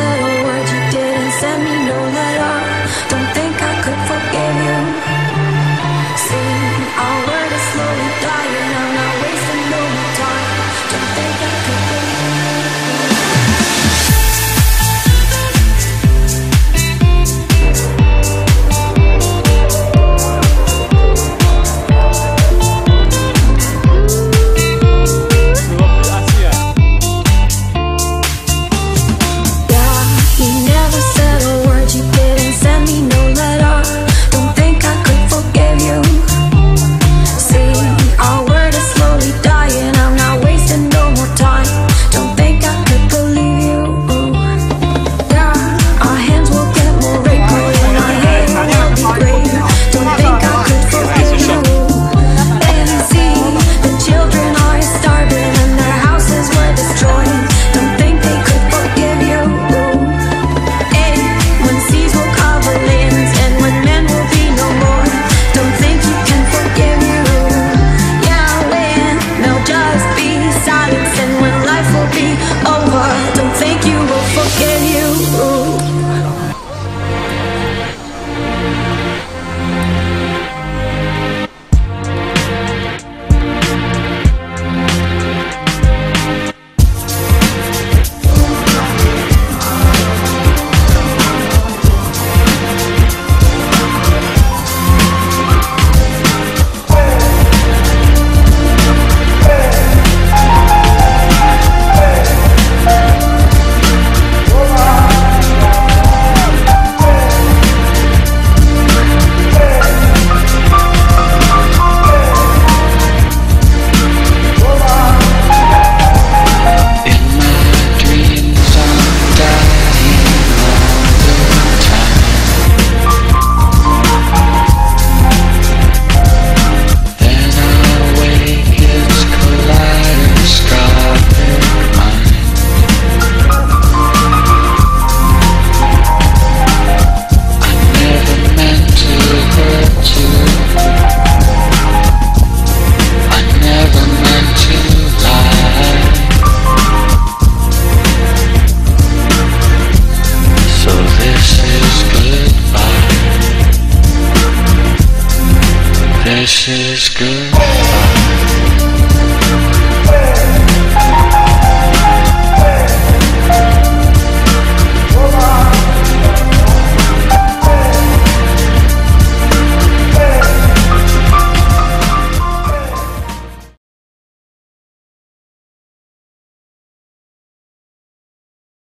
said a word, you didn't send me no letter. Don't think I could forgive you. See, our word is slowly dying, I'm not wasting no more time. Don't think I could forgive you. This is good.